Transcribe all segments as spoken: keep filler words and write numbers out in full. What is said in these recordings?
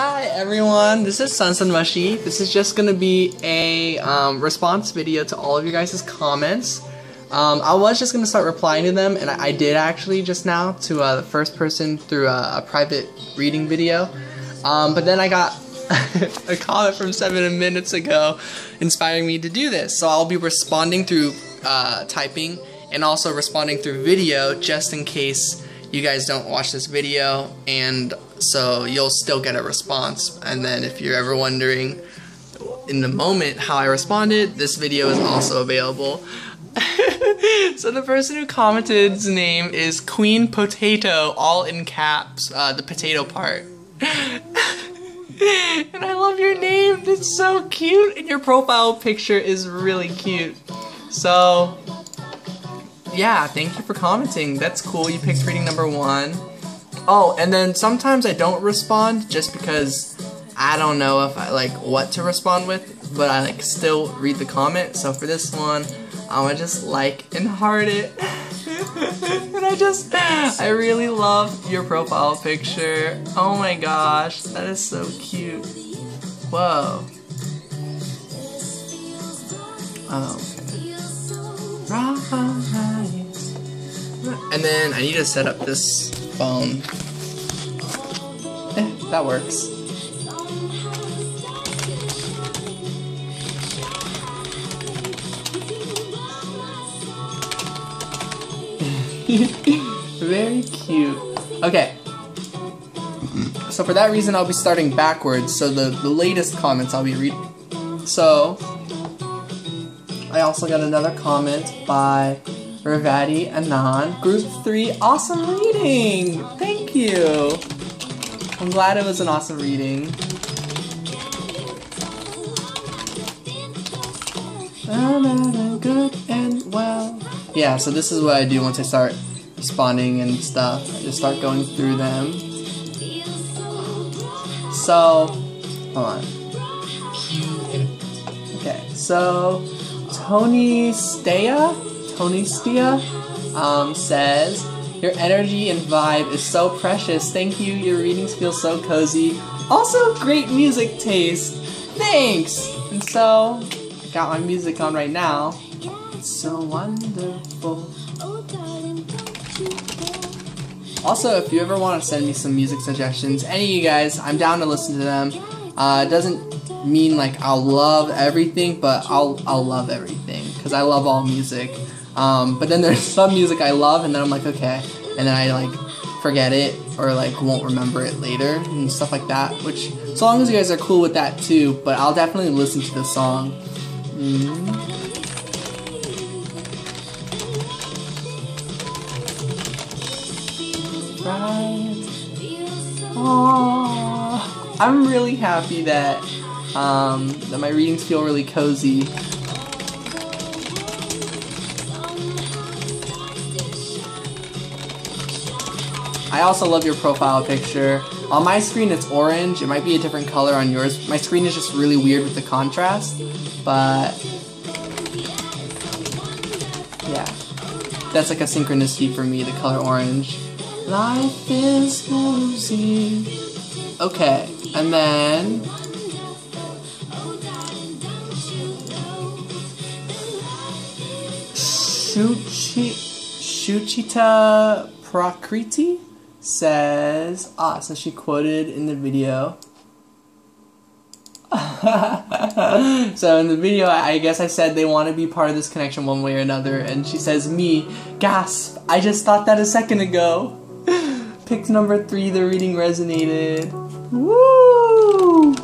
Hi everyone, this is Sonsonmushi. This is just gonna be a um, response video to all of your guys' comments. Um, I was just gonna start replying to them, and I, I did actually just now to uh, the first person through a, a private reading video. Um, but then I got a comment from seven minutes ago inspiring me to do this. So I'll be responding through uh, typing and also responding through video just in case you guys don't watch this video, and so you'll still get a response. And then if you're ever wondering in the moment how I responded, this video is also available. So the person who commented's name is Queen Potato, all in caps, uh, the potato part. And I love your name, it's so cute, and your profile picture is really cute. So yeah, thank you for commenting. That's cool. You picked reading number one. Oh, and then sometimes I don't respond just because I don't know if I like what to respond with, but I like still read the comment. So for this one, I'm gonna just like and heart it. And I just, I really love your profile picture. Oh my gosh, that is so cute. Whoa. Oh. And then I need to set up this phone. Eh, that works. Very cute. Okay. So for that reason, I'll be starting backwards. So the, the latest comments I'll be reading. So I also got another comment by Ravati Anand. Group three, awesome reading! Thank you! I'm glad it was an awesome reading. Good and well. Yeah, so this is what I do once I start responding and stuff. I just start going through them. So, hold on. Okay, so Tony Stia, Tony Stia, um, says, your energy and vibe is so precious. Thank you. Your readings feel so cozy. Also, great music taste. Thanks. And so, I got my music on right now. It's so wonderful. Also, if you ever want to send me some music suggestions, any of you guys, I'm down to listen to them. Uh, it doesn't mean like I'll love everything, but I'll I'll love everything because I love all music. Um, but then there's some music I love, and then I'm like, okay, and then I like forget it or like won't remember it later and stuff like that. Which, so long as you guys are cool with that too, but I'll definitely listen to the song. Mm-hmm. Right. Aww. I'm really happy that. Um, that my readings feel really cozy. I also love your profile picture. On my screen it's orange, it might be a different color on yours. My screen is just really weird with the contrast, but yeah, that's like a synchronicity for me, the color orange. Life is cozy. Okay, and then Shuchi, Shuchita Prakriti says, ah, so she quoted in the video. So in the video, I guess I said they want to be part of this connection one way or another, and she says, me, gasp, I just thought that a second ago. Picked number three, the reading resonated. Woo!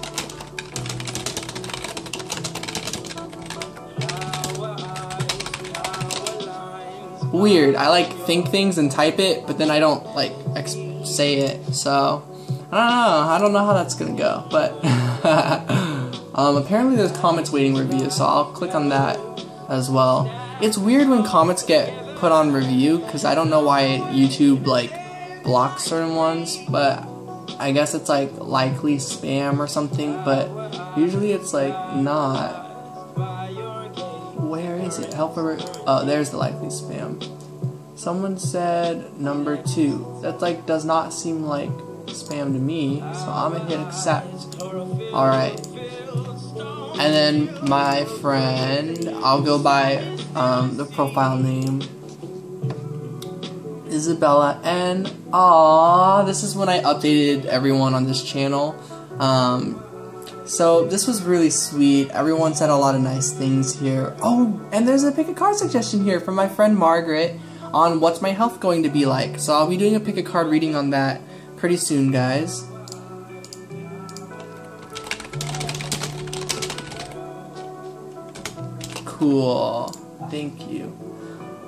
Weird, I like think things and type it, but then I don't like ex say it, so I don't know, I don't know how that's gonna go, but um, apparently there's comments waiting review, so I'll click on that as well. It's weird when comments get put on review, because I don't know why YouTube like blocks certain ones, but I guess it's like likely spam or something, but usually it's like not. Where is it? Help her. Oh, there's the likely spam. Someone said number two. That like does not seem like spammed me, so I'm gonna hit accept. Alright. And then my friend, I'll go by um, the profile name, Isabella N. Aww, this is when I updated everyone on this channel. Um, so this was really sweet. Everyone said a lot of nice things here. Oh, and there's a pick a card suggestion here from my friend Margaret on what's my health going to be like. So I'll be doing a pick a card reading on that pretty soon, guys. Cool. Thank you.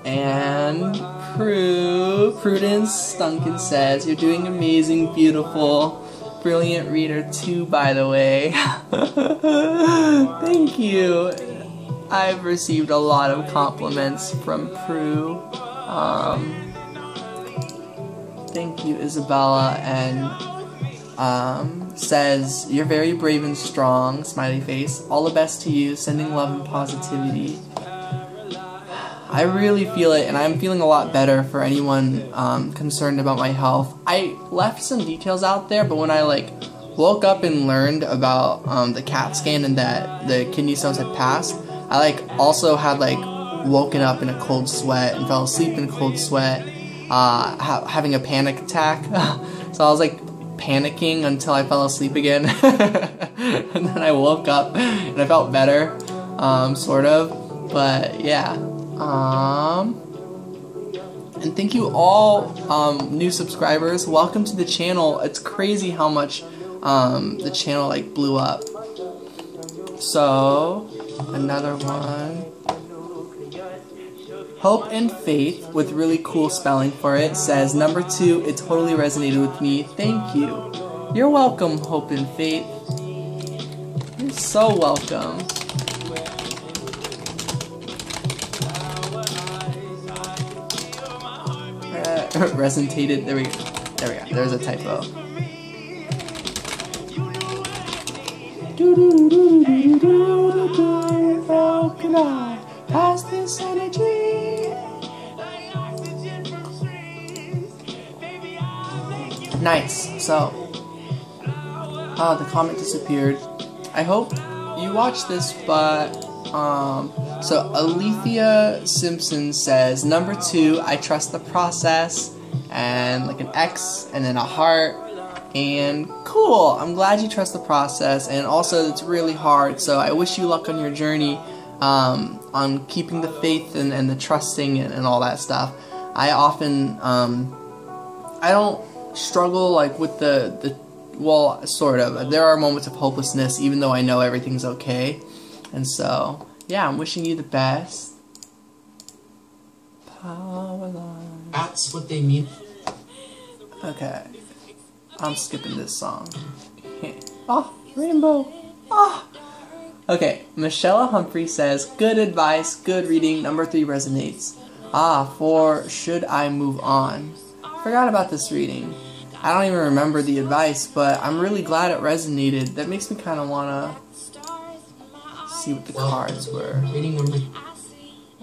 And Prue, Prudence Duncan says, you're doing amazing, beautiful. Brilliant reader too, by the way. Thank you. I've received a lot of compliments from Prue. Um, thank you, Isabella, and um, says, you're very brave and strong, smiley face. All the best to you, sending love and positivity. I really feel it, and I'm feeling a lot better for anyone um, concerned about my health. I left some details out there, but when I like woke up and learned about um, the CAT scan and that the kidney stones had passed, I like also had like woken up in a cold sweat and fell asleep in a cold sweat, uh, ha having a panic attack. So I was like panicking until I fell asleep again, and then I woke up and I felt better, um, sort of. But yeah. Um, and thank you all, um, new subscribers. Welcome to the channel. It's crazy how much, um, the channel, like, blew up. So, another one. Hope and Faith, with really cool spelling for it, says, number two, it totally resonated with me. Thank you. You're welcome, Hope and Faith. You're so welcome. Resonated. There we go. There we go. There's a typo. How can I pass this energy? Nice. So, ah, uh, the comment disappeared. I hope you watch this, but um. So Alethea Simpson says, number two, I trust the process, and like an X and then a heart, and cool, I'm glad you trust the process, and also it's really hard, so I wish you luck on your journey, um, on keeping the faith and, and the trusting and, and all that stuff. I often, um, I don't struggle like with the, the, well, sort of, there are moments of hopelessness even though I know everything's okay, and so... yeah, I'm wishing you the best. Power line. That's what they mean. Okay. I'm skipping this song. Oh, rainbow. Oh. Okay, Michelle Humphrey says, good advice, good reading, number three resonates. Ah, four, should I move on? Forgot about this reading. I don't even remember the advice, but I'm really glad it resonated. That makes me kind of want to... see what the cards were.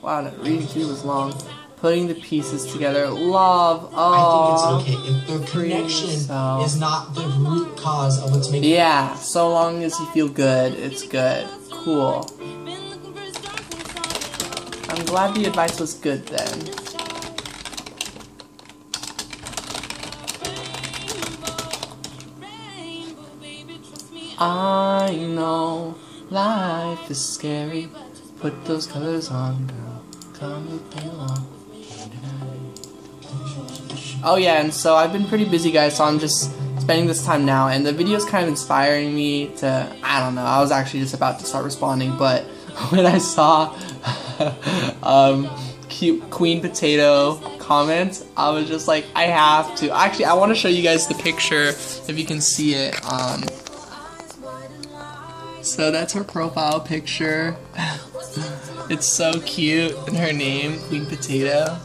Wow, that reading through was long. Putting the pieces together. Love. Oh. I think it's okay if the connection so. is not the root cause of what's making. Yeah. So long as you feel good, it's good. Cool. I'm glad the advice was good then. I know. Life is scary. Put those colors on, girl. Come with me along. Oh yeah, and so I've been pretty busy, guys, so I'm just spending this time now, and the video's kind of inspiring me to, I don't know, I was actually just about to start responding, but when I saw um, cute Queen Potato comments, I was just like, I have to. Actually, I want to show you guys the picture, if you can see it. Um, So that's her profile picture. It's so cute, and her name, Queen Potato.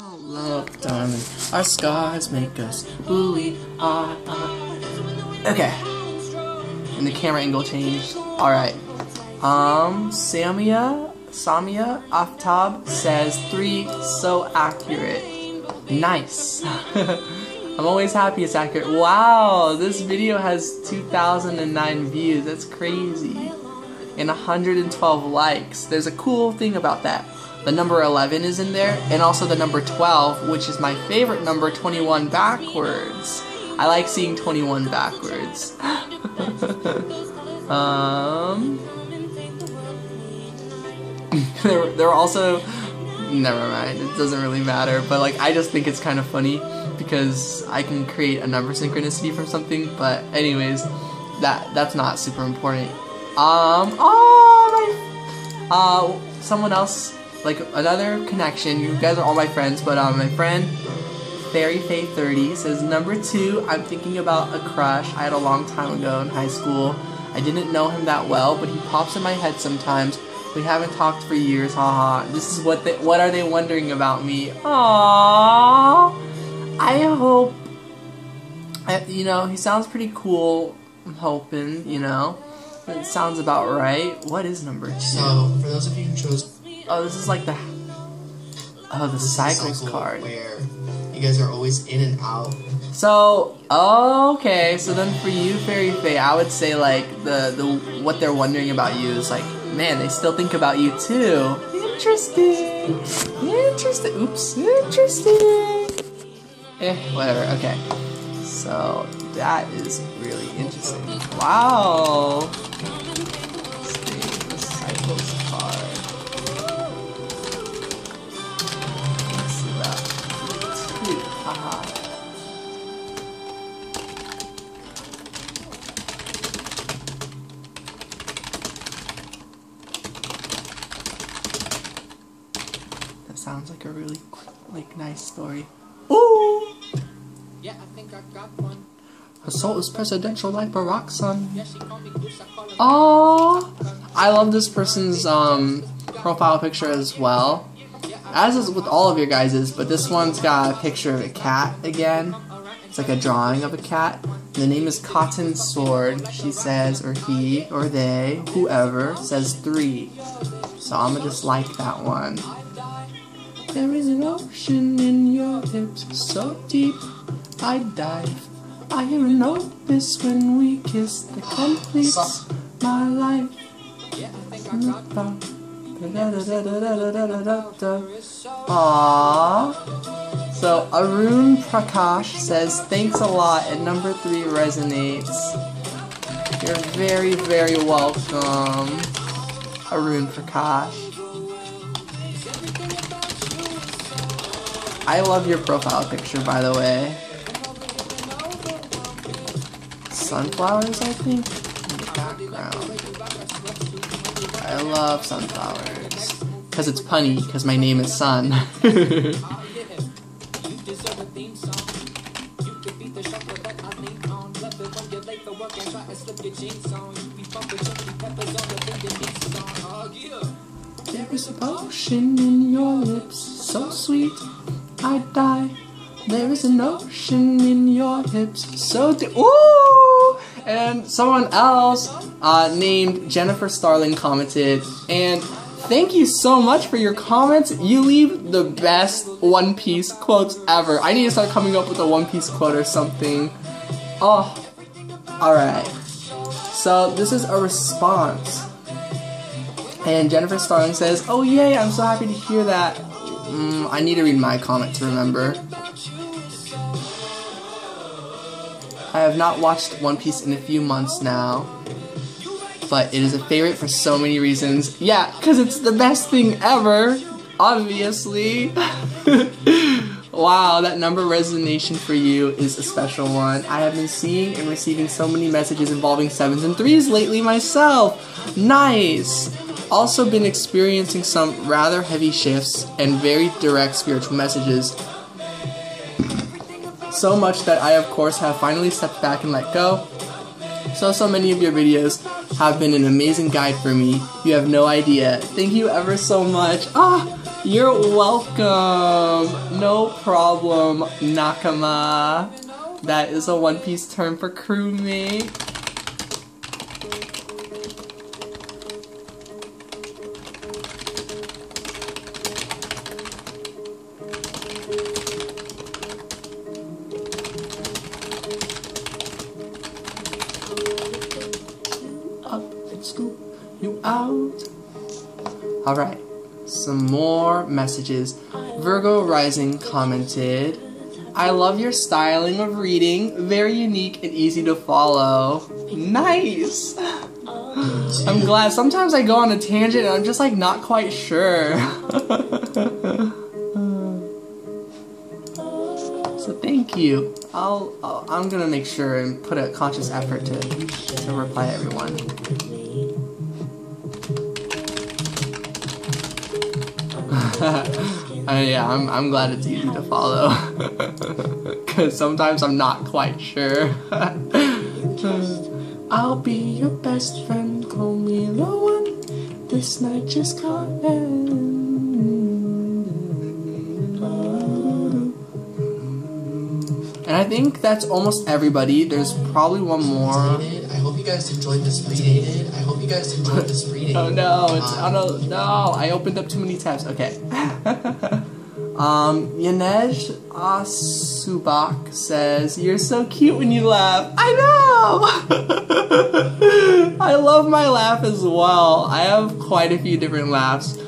Oh, look, darling, our scars make us who we are. Okay, and the camera angle changed. All right. Um, Samia, Samia Aftab says three, so accurate. Nice. I'm always happy it's accurate. Wow, this video has two thousand nine views. That's crazy. And one hundred twelve likes. There's a cool thing about that. The number eleven is in there, and also the number twelve, which is my favorite number, twenty-one backwards. I like seeing twenty-one backwards. um, there, there are also, never mind, it doesn't really matter, but like I just think it's kind of funny because I can create a number synchronicity from something, but anyways, that that's not super important. Um, oh, my, uh, someone else, like another connection, you guys are all my friends, but um, my friend Fairy Fae thirty says, number two, I'm thinking about a crush I had a long time ago in high school. I didn't know him that well, but he pops in my head sometimes. We haven't talked for years, haha. This is what they, what are they wondering about me? Aww. I hope, I, you know, he sounds pretty cool, I'm hoping, you know. It sounds about right. What is number two? So, for those of you who chose... Oh, this is like the... Oh, the Cycles card. Where you guys are always in and out. So, oh, okay. So then for you, Fairy Fae, I would say like the, the what they're wondering about you is like, man, they still think about you too. Interesting. Interesting. Oops. Interesting. Eh, whatever. Okay. So, that is really interesting. Wow. That sounds like a really quick, like nice story. Ooh! Yeah, I think I got one. Assault is presidential like Barack, son. Oh, I love this person's um profile picture as well. As is with all of your guys's, but this one's got a picture of a cat again. It's like a drawing of a cat. The name is Cotton Sword. She says, or he, or they, whoever, says three. So I'm gonna just like that one. There is an ocean in your hips so deep, I dive. I hear an opus when we kiss that completes my life. Yeah, I think I got one. Aww. So Arun Prakash says, thanks a lot, and number three resonates. You're very, very welcome, Arun Prakash. I love your profile picture, by the way. Sunflowers, I think, in the background. I love sunflowers. Because it's punny, because my name is Sun. There is a potion in your lips, so sweet, I die. There is an ocean in your hips, so d- Ooh! And someone else uh, named Jennifer Starling commented, and thank you so much for your comments. You leave the best One Piece quotes ever. I need to start coming up with a One Piece quote or something. Oh, alright. So this is a response. And Jennifer Starling says, oh yay, I'm so happy to hear that. Mm, I need to read my comment to remember. I have not watched One Piece in a few months now, but it is a favorite for so many reasons. Yeah, because it's the best thing ever, obviously. Wow, that number resonation for you is a special one. I have been seeing and receiving so many messages involving sevens and threes lately myself. Nice. Also been experiencing some rather heavy shifts and very direct spiritual messages. So much that I of course have finally stepped back and let go. So so many of your videos have been an amazing guide for me. You have no idea. Thank you ever so much. Ah, you're welcome. No problem, Nakama. That is a One Piece term for crewmate. you out. Alright, some more messages. Virgo Rising commented, I love your styling of reading, very unique and easy to follow. Nice! I'm glad. Sometimes I go on a tangent and I'm just like not quite sure. So thank you. I'll, I'll, I'm gonna make sure and put a conscious effort to, to reply everyone. uh, yeah, I'm, I'm glad it's easy to follow. Because sometimes I'm not quite sure. I'll be your best friend, call me the one. This night just can't end. And I think that's almost everybody. There's probably one more. I hope you guys enjoyed this reading. I hope you guys enjoyed this reading. Oh no, it's um, oh no, no, I opened up too many tabs. Okay. Um, Yanesh Asubak says, you're so cute when you laugh. I know! I love my laugh as well. I have quite a few different laughs.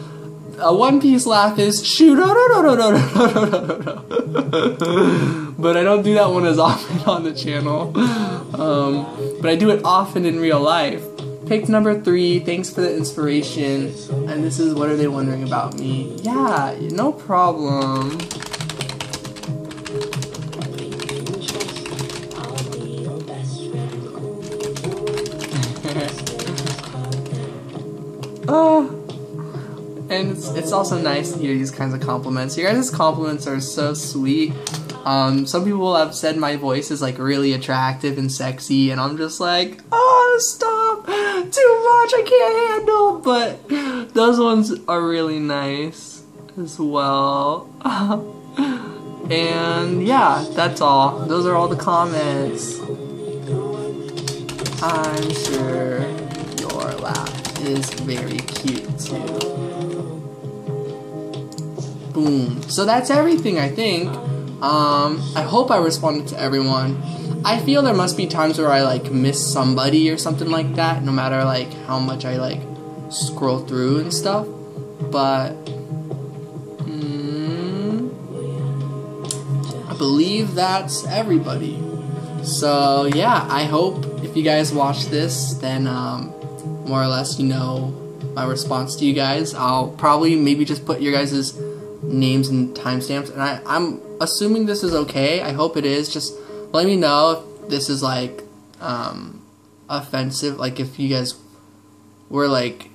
A One Piece laugh is, shoo no no no no no no no. But I don't do that one as often on the channel. Um, but I do it often in real life. Picked number three, thanks for the inspiration. And this is what are they wondering about me? Yeah, no problem. Oh, and it's, it's also nice to hear these kinds of compliments. You guys' compliments are so sweet. Um, some people have said my voice is like really attractive and sexy, and I'm just like, oh, stop, too much, I can't handle, but those ones are really nice as well. And yeah, that's all. Those are all the comments. I'm sure your laugh is very cute too. Boom. So that's everything, I think. Um, I hope I responded to everyone. I feel there must be times where I like miss somebody or something like that, no matter like how much I like scroll through and stuff. But mm, I believe that's everybody. So yeah, I hope if you guys watch this, then um, more or less you know my response to you guys. I'll probably maybe just put your guys's names and timestamps, and I, I'm assuming this is okay. I hope it is. Just let me know if this is like um, offensive, like if you guys were like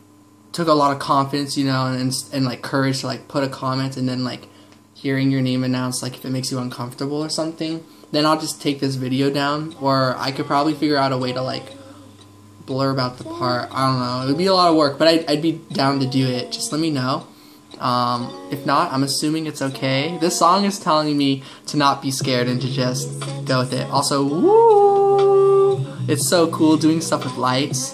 took a lot of confidence, you know, and, and, and like courage to like put a comment, and then like hearing your name announced, like if it makes you uncomfortable or something, then I'll just take this video down, or I could probably figure out a way to like blurb out the part. I don't know, it would be a lot of work, but I'd, I'd be down to do it. Just let me know. Um, if not, I'm assuming it's okay. This song is telling me to not be scared and to just go with it. Also, woo! It's so cool doing stuff with lights.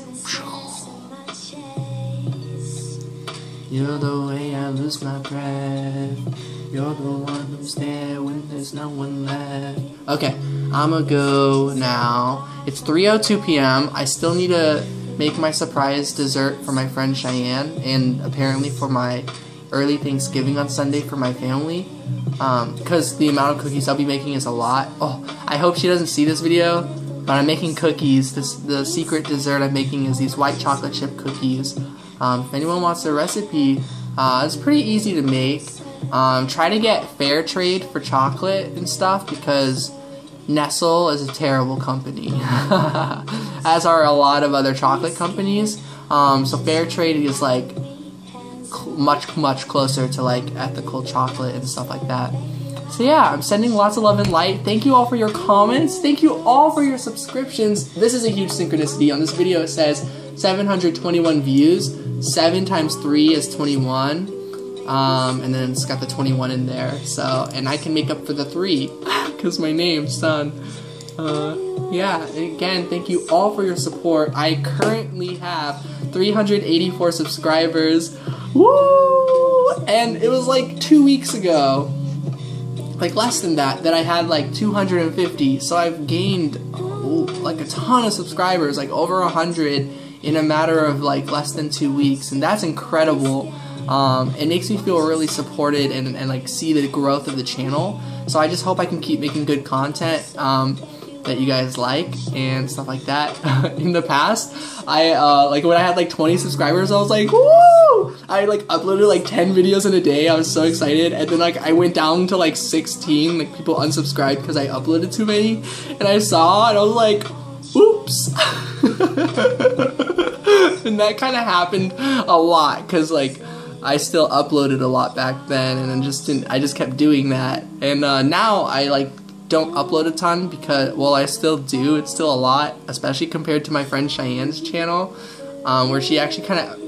You're the way I lose my breath. You're the one who's there when there's no one left. Okay, I'ma go now. It's three oh two p m I still need to make my surprise dessert for my friend Cheyenne, and apparently for my early Thanksgiving on Sunday for my family, because um, the amount of cookies I'll be making is a lot. Oh, I hope she doesn't see this video, but I'm making cookies. This, the secret dessert I'm making is these white chocolate chip cookies. Um, if anyone wants the recipe, uh, it's pretty easy to make. Um, try to get fair trade for chocolate and stuff, because Nestle is a terrible company, as are a lot of other chocolate companies. Um, so fair trade is like much much closer to like ethical chocolate and stuff like that. So yeah, I'm sending lots of love and light. Thank you all for your comments. Thank you all for your subscriptions. This is a huge synchronicity. On this video it says seven hundred twenty-one views. seven times three is twenty-one. Um, and then it's got the twenty-one in there. So, and I can make up for the three because my name's Sun. Uh, yeah, and again, thank you all for your support. I currently have three hundred eighty-four subscribers. Woo! And it was like two weeks ago, like less than that, that I had like two hundred fifty. So I've gained oh, like a ton of subscribers, like over a hundred in a matter of like less than two weeks, and that's incredible. Um, it makes me feel really supported and, and like see the growth of the channel. So I just hope I can keep making good content um, that you guys like and stuff like that. In the past, I uh, like when I had like twenty subscribers, I was like, woo! I like uploaded like ten videos in a day. I was so excited, and then like I went down to like sixteen. Like people unsubscribed because I uploaded too many, and I saw, and I was like, oops. And that kind of happened a lot because like I still uploaded a lot back then, and then just didn't I just kept doing that, and uh, now I like don't upload a ton because, well, I still do, it's still a lot, especially compared to my friend Cheyenne's channel, um, where she actually kind of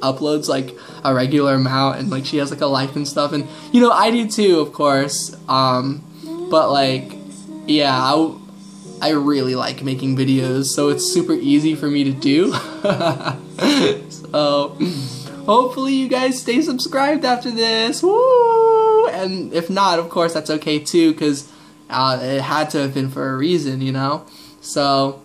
uploads like a regular amount, and like she has like a life and stuff, and you know I do too, of course, um, but like yeah, I I really like making videos, so it's super easy for me to do. So hopefully you guys stay subscribed after this. Woo! And if not, of course, that's okay too, because uh, it had to have been for a reason, you know? So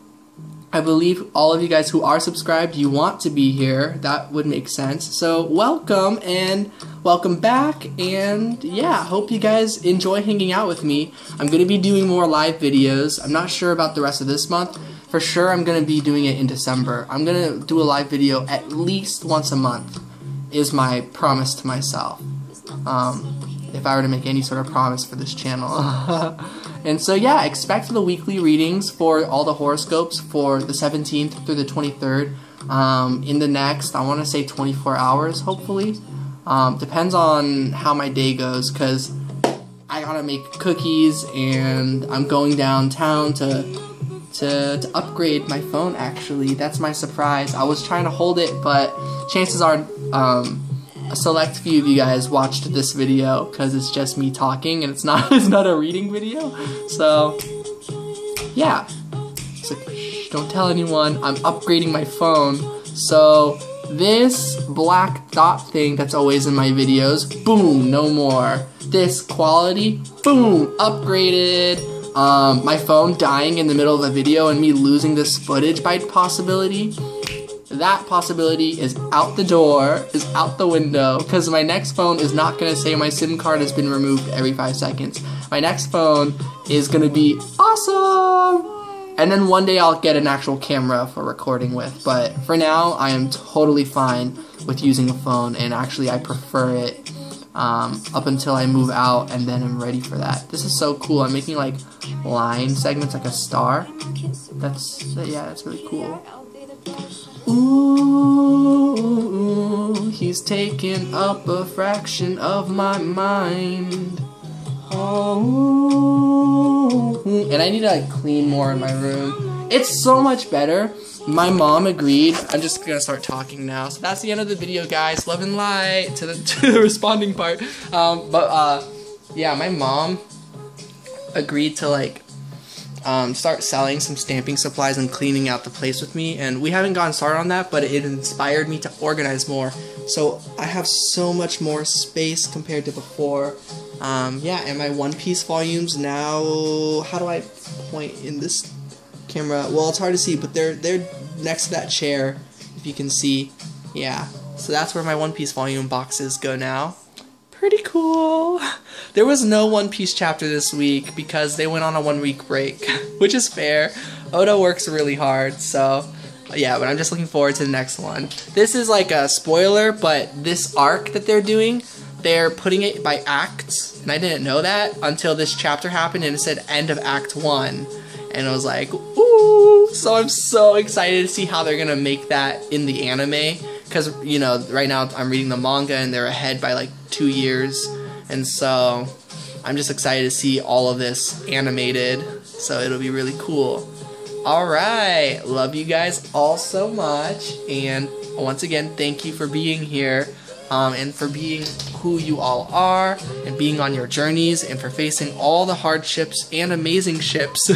I believe all of you guys who are subscribed, you want to be here. That would make sense. So welcome and welcome back, and yeah, hope you guys enjoy hanging out with me. I'm going to be doing more live videos. I'm not sure about the rest of this month. For sure I'm going to be doing it in December. I'm going to do a live video at least once a month is my promise to myself. Um, if I were to make any sort of promise for this channel. And so yeah, expect the weekly readings for all the horoscopes for the seventeenth through the twenty-third um, in the next, I want to say twenty-four hours, hopefully. Um, depends on how my day goes, because I gotta make cookies, and I'm going downtown to, to to upgrade my phone, actually. That's my surprise. I was trying to hold it, but chances are um, a select few of you guys watched this video because it's just me talking and it's not it's not a reading video. So yeah, so, shh, don't tell anyone I'm upgrading my phone. So this black dot thing that's always in my videos, boom, no more. This quality, boom, upgraded. Um, my phone dying in the middle of a video and me losing this footage by possibility. That possibility is out the door, is out the window, because my next phone is not going to say my SIM card has been removed every five seconds. My next phone is going to be awesome! And then one day I'll get an actual camera for recording with, but for now I am totally fine with using a phone, and actually I prefer it um, up until I move out, and then I'm ready for that. This is so cool. I'm making like line segments like a star. That's, yeah, that's really cool. Ooh, ooh, ooh, he's taking up a fraction of my mind. Oh, ooh, ooh. And I need to like clean more in my room. It's so much better. My mom agreed. I'm just gonna start talking now. So that's the end of the video, guys. Love and light to the, to the responding part. Um, but uh, yeah, my mom agreed to like Um, start selling some stamping supplies and cleaning out the place with me, and we haven't gotten started on that, but it inspired me to organize more, so I have so much more space compared to before. Um, yeah, and my One Piece volumes now, how do I point in this camera? Well, it's hard to see, but they're they're next to that chair, if you can see. Yeah, so that's where my One Piece volume boxes go now. Pretty cool. There was no One Piece chapter this week because they went on a one week break, which is fair. Oda works really hard, so yeah, but I'm just looking forward to the next one. This is like a spoiler, but this arc that they're doing, they're putting it by acts, and I didn't know that until this chapter happened and it said end of act one, and I was like, ooh, so I'm so excited to see how they're gonna make that in the anime. Because, you know, right now I'm reading the manga and they're ahead by like two years. And so I'm just excited to see all of this animated. So it'll be really cool. Alright, love you guys all so much. And once again, thank you for being here. Um, and for being who you all are, and being on your journeys, and for facing all the hardships and amazing ships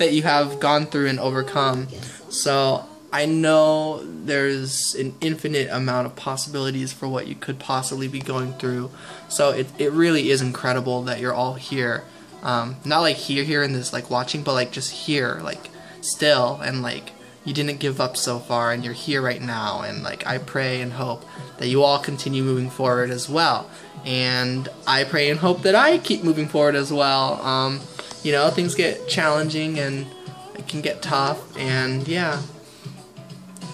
that you have gone through and overcome. So I know there's an infinite amount of possibilities for what you could possibly be going through. So it, it really is incredible that you're all here. Um, not like here, here in this like watching, but like just here, like still, and like you didn't give up so far and you're here right now, and like I pray and hope that you all continue moving forward as well, and I pray and hope that I keep moving forward as well. Um, you know, things get challenging and it can get tough, and yeah.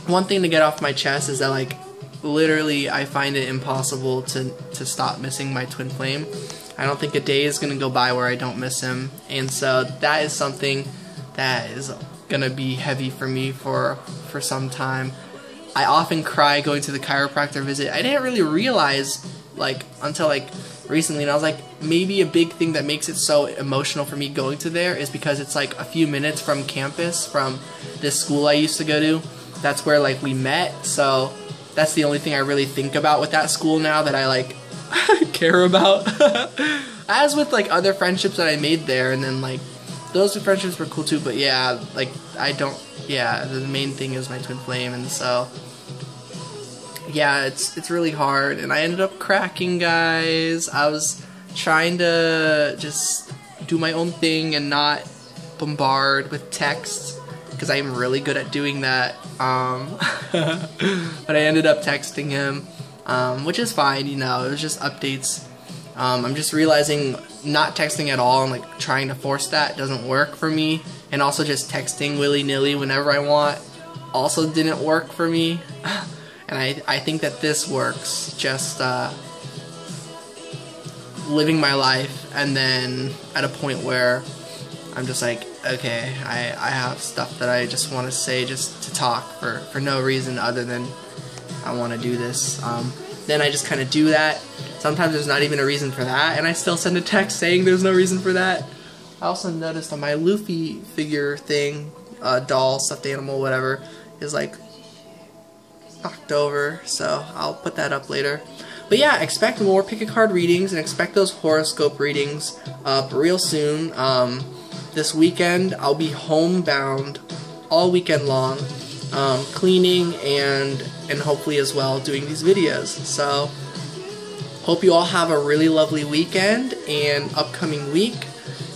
One thing to get off my chest is that, like, literally I find it impossible to, to stop missing my twin flame. I don't think a day is going to go by where I don't miss him, and so that is something that is going to be heavy for me for, for some time. I often cry going to the chiropractor visit. I didn't really realize, like, until, like, recently, and I was like, maybe a big thing that makes it so emotional for me going to there is because it's, like, a few minutes from campus, from this school I used to go to. That's where, like, we met, so that's the only thing I really think about with that school now that I, like, care about. As with, like, other friendships that I made there, and then, like, those two friendships were cool too, but yeah, like, I don't, yeah, the main thing is my twin flame, and so, yeah, it's, it's really hard, and I ended up cracking, guys. I was trying to just do my own thing and not bombard with texts, because I am really good at doing that, um, but I ended up texting him, um, which is fine, you know, it was just updates. um, I'm just realizing not texting at all and like trying to force that doesn't work for me, and also just texting willy-nilly whenever I want also didn't work for me, and I, I think that this works, just uh, living my life, and then at a point where I'm just like, okay, I, I have stuff that I just want to say just to talk for, for no reason other than I want to do this. Um, then I just kind of do that. Sometimes there's not even a reason for that, and I still send a text saying there's no reason for that. I also noticed on my Luffy figure thing, uh, doll, stuffed animal, whatever, is like knocked over, so I'll put that up later. But yeah, expect more pick a card readings and expect those horoscope readings up real soon. Um, This weekend, I'll be homebound all weekend long, um, cleaning and and hopefully as well doing these videos. So, hope you all have a really lovely weekend and upcoming week,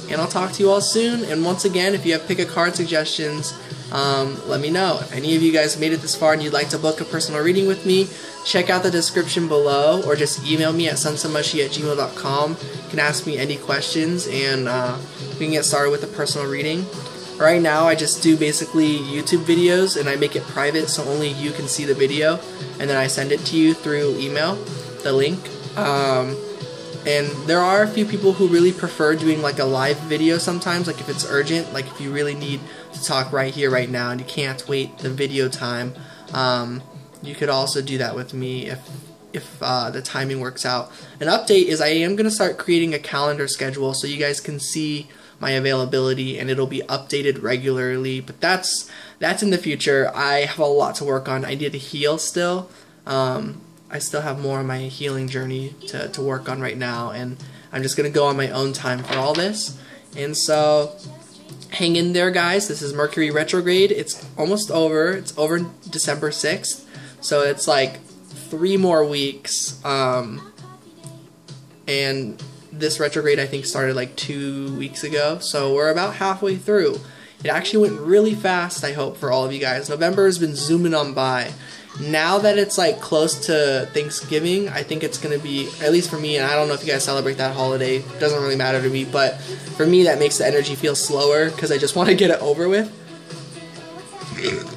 and I'll talk to you all soon. And once again, if you have pick a card suggestions, um, let me know. If any of you guys made it this far and you'd like to book a personal reading with me, check out the description below, or just email me at sonsonmushi at gmail dot com. You can ask me any questions, and uh, we can get started with a personal reading. Right now, I just do basically YouTube videos, and I make it private so only you can see the video, and then I send it to you through email, the link. Um, and there are a few people who really prefer doing like a live video sometimes, like if it's urgent, like if you really need to talk right here, right now, and you can't wait the video time. Um, You could also do that with me if if uh, the timing works out. An update is I am going to start creating a calendar schedule so you guys can see my availability, and it'll be updated regularly. But that's that's in the future. I have a lot to work on. I need to heal still. Um, I still have more of my healing journey to, to work on right now, and I'm just going to go on my own time for all this. And so hang in there, guys. This is Mercury Retrograde. It's almost over. It's over December sixth. So it's like three more weeks, um, and this retrograde I think started like two weeks ago, so we're about halfway through. It actually went really fast, I hope, for all of you guys. November has been zooming on by. Now that it's like close to Thanksgiving, I think it's going to be, at least for me, and I don't know if you guys celebrate that holiday, it doesn't really matter to me, but for me that makes the energy feel slower because I just want to get it over with.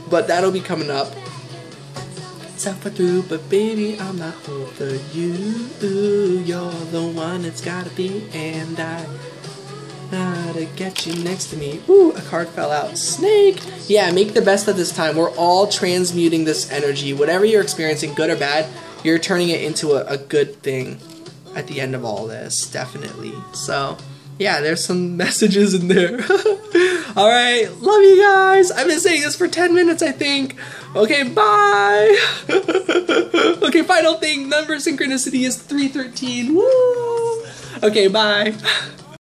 But that'll be coming up. Suffer through, but baby, I'm not over you. You're the one it's gotta be, and I gotta get you next to me. Ooh, a card fell out. Snake! Yeah, make the best of this time. We're all transmuting this energy. Whatever you're experiencing, good or bad, you're turning it into a, a good thing at the end of all this, definitely. So, yeah, there's some messages in there. Alright, love you guys! I've been saying this for ten minutes, I think. Okay, bye! Okay, final thing, number synchronicity is three thirteen, woo! Okay, bye!